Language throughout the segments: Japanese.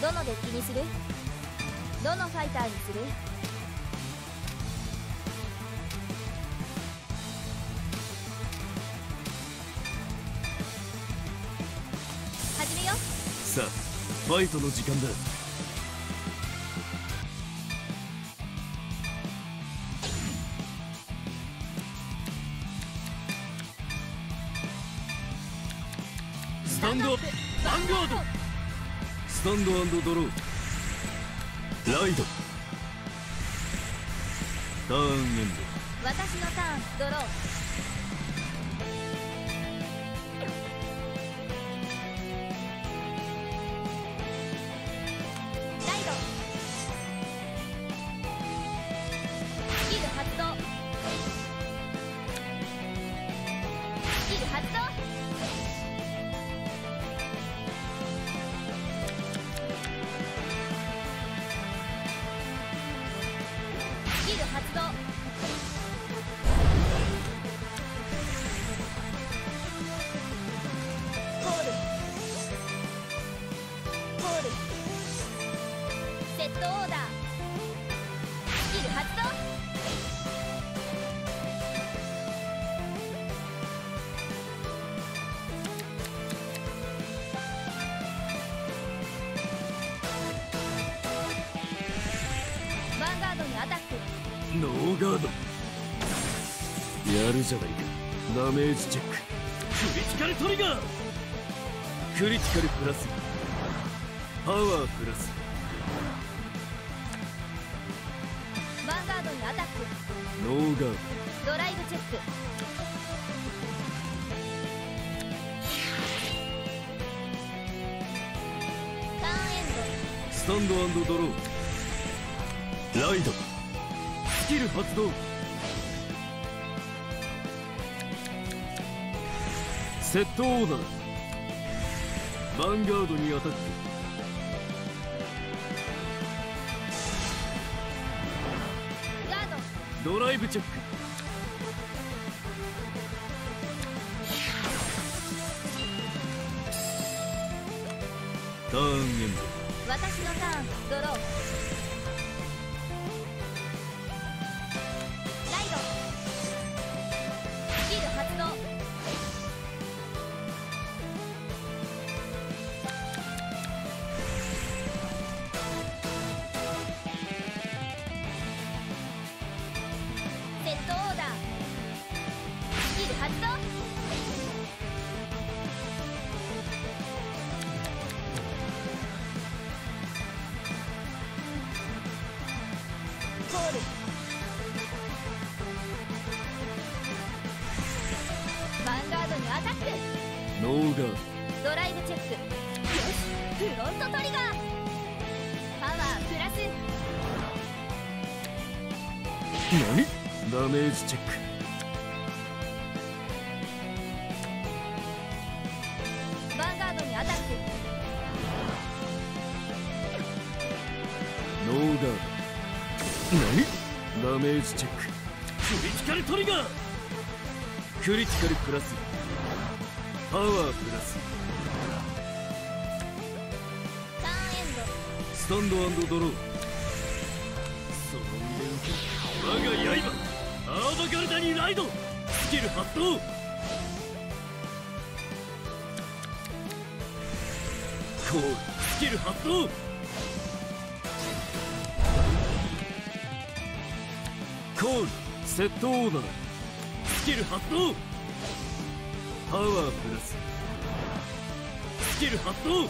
どのデッキにする？どのファイターにする？始めよ。さあ、ファイトの時間だ。スタンドアップ、ヴァンガード。スタンド&ドロー、ライド、ターンエンド。私のターン、ドロー。ライド、スキル発動。ノーガード。やるじゃないか。ダメージチェック。クリティカルトリガー。クリティカルプラス、パワープラス。ヴァンガードにアタック。ノーガード。ドライブチェック。ターンエンド。スタンド&ドロー、ライド、スキル発動。セットオーダー。ヴァンガードにアタック。ガード。ドライブチェック。ターンエンド。私のターン、ドロー。ゴール。ヴァンガードにアタック。ノーガード。ドライブチェック。よし、フロントトリガー。パワープラス。何？ダメージチェック。ダメージチェック。クリティカルトリガー。クリティカルプラス。パワープラス。ターンエンド。スタンド&ドロー。その腕を我が刃アーバガルダにライド。スキル発動。こうスキル発動。コールセットオーダー。スキル発動。パワープラス。スキル発動。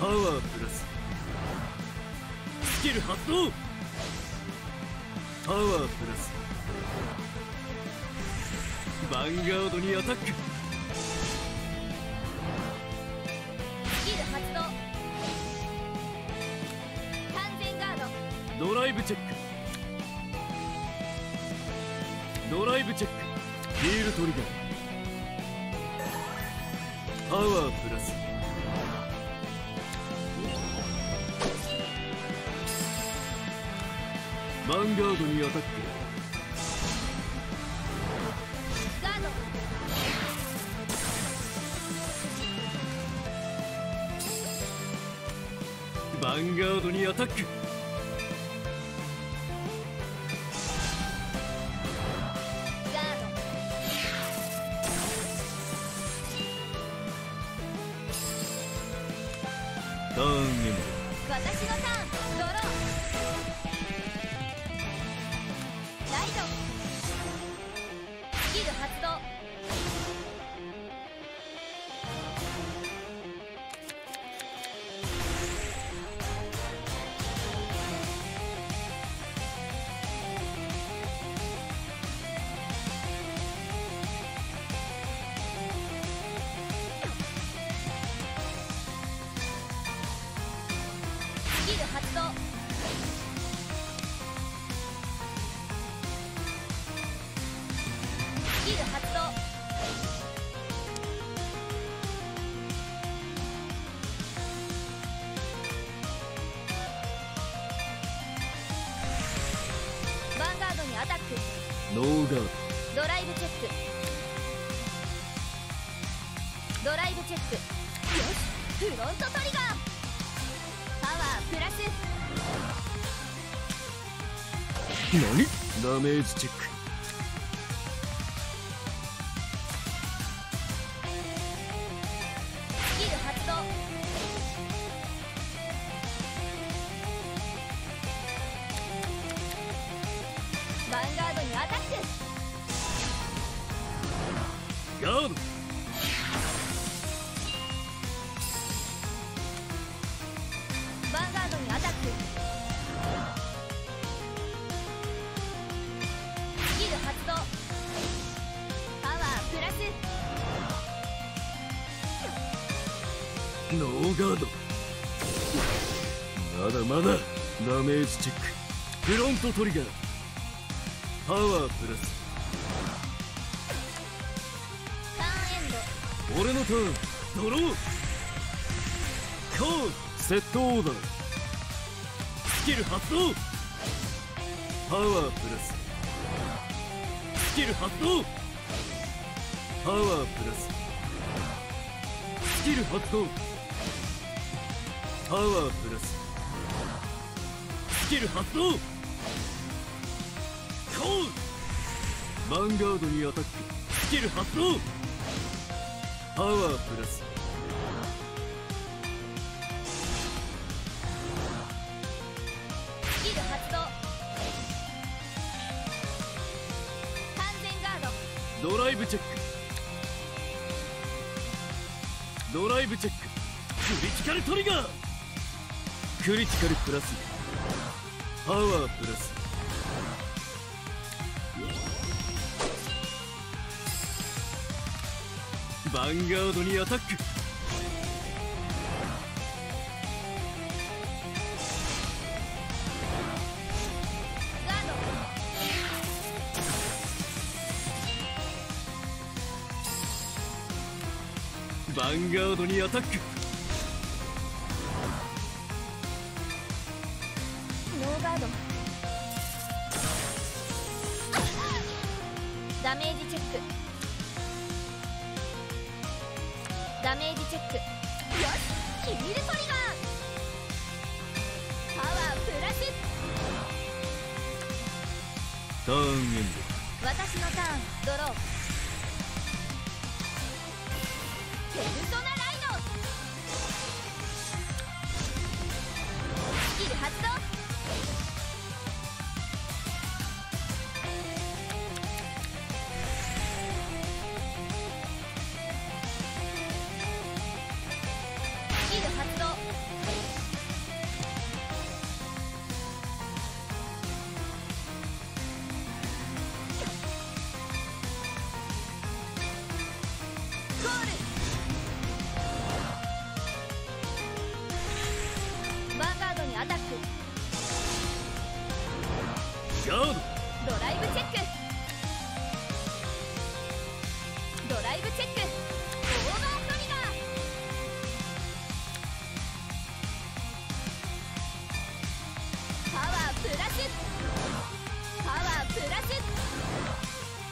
パワープラス。スキル発動。パワープラス。ヴァンガードにアタック。スキル発動。完全ガード。ドライブチェック。ドライブチェック。ヒールトリガー。パワープラス。ヴァンガードにアタック。ガード。ヴァンガードにアタック。ターンエンド。私のターン。ドロー。ライド。スキル発動。ノーガード。ドライブチェック。ドライブチェック。よし、フロントトリガー。パワープラス。何？ダメージチェック。スキル発動。ヴァンガードにアタック。ガード。ヴァンガードにアタック。スキル発動。パワープラス。ノーガード。まだまだダメージチェック。フロントトリガー。パワープラス。ターンエンド。俺のターン。ドロー。コールセットオーダー。スキル発動。パワープラス。スキル発動。パワープラス。スキル発動。パワープラス。スキル発動。ヴァンガードにアタック。スキル発動。パワープラス。スキル発動。完全ガード。ドライブチェック。ドライブチェック。クリティカルトリガー。クリティカルプラス。パワープラスヴァンガードにアタック。ヴァンガードにアタック。ダメージチェック、ダメージチェック。よし、ヒールトリガー、パワープラス。ターンエンド。私のターン、ドロー。ペルソナライド、スキル発動。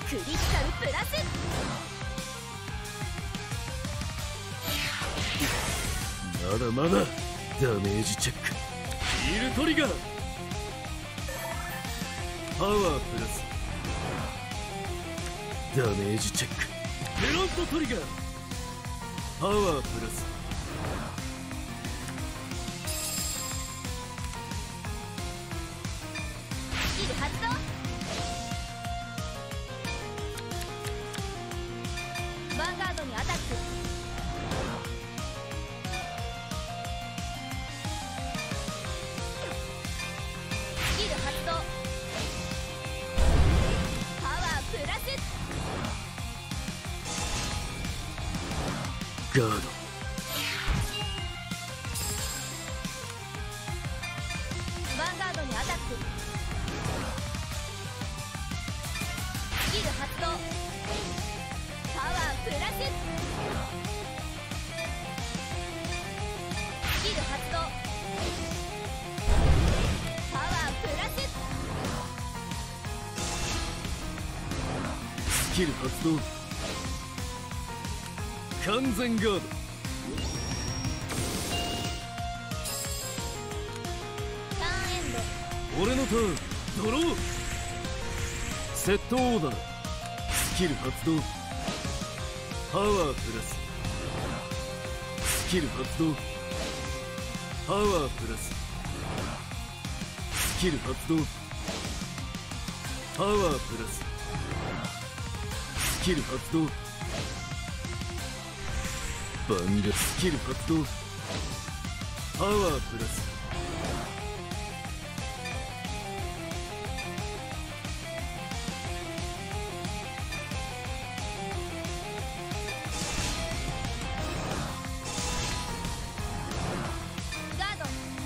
クリティカルプラス。まだまだダメージチェック。ヒールトリガー、パワープラス。ダメージチェック。フロントトリガー、パワープラス。スキル発動。ヴァンガードにアタック。スキル発動、パワープラス。ガード。スキル発動。完全ガード。ターンエンド。俺のターン、ドロー。セットオーダー。スキル発動、パワープラス。スキル発動、パワープラス。スキル発動、パワープラス。スキル発動、バンガ。スキル発動、パワープラス。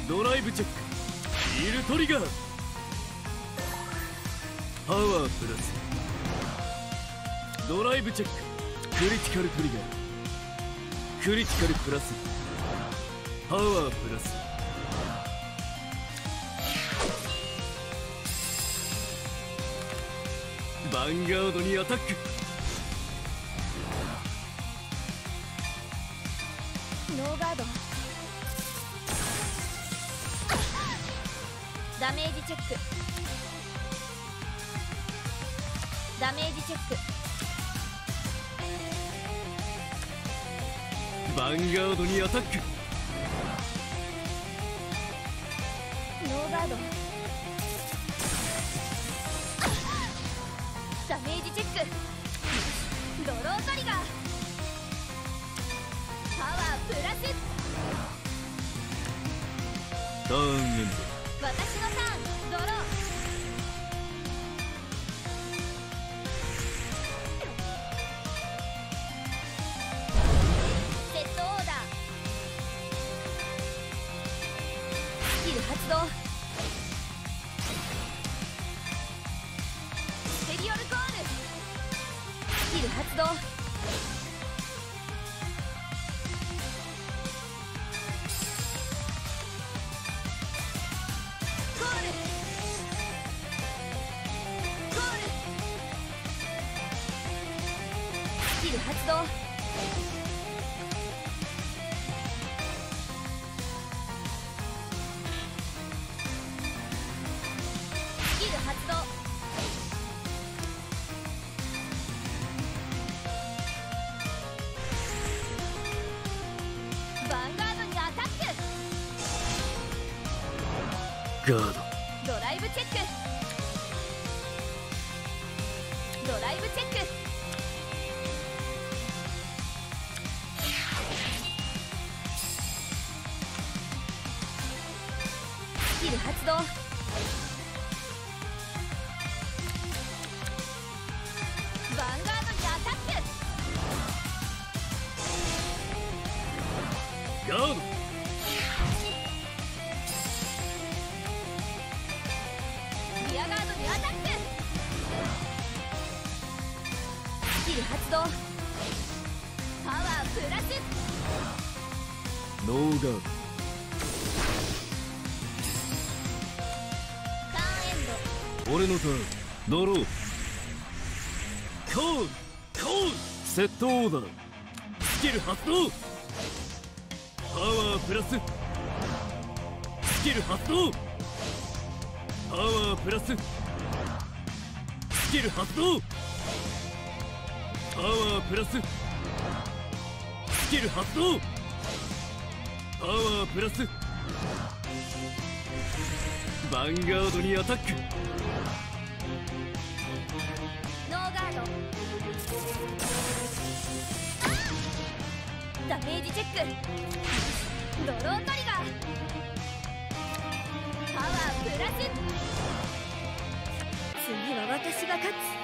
ドライブチェック。ヒールトリガー、パワープラス。ドライブチェック。クリティカルトリガー、クリティカルプラス。パワープラス。ヴァンガードにアタック。ノーガード。ダメージチェック、ダメージチェック。ヴァンガードにアタック。ノーガード。ダメージチェック。ドロートリガー、パワープラス。ターンエンド。私のターン、ドロー。キル発動。ゴールスキル発動。ガード。ドライブチェック。ドライブチェック。スキル発動。ヴァンガードにアタック。ガード。発動。パワープラス。ノーガード。ターンエンド。俺のターン。ドロー。コール。コール。セットオーダー。スキル発動。パワープラス。スキル発動。パワープラス。スキル発動。パワープラス。スキル発動。パワープラス。ヴァンガードにアタック。ノーガード。ダメージチェック。ドローントリガー。パワープラス。次は私が勝つ。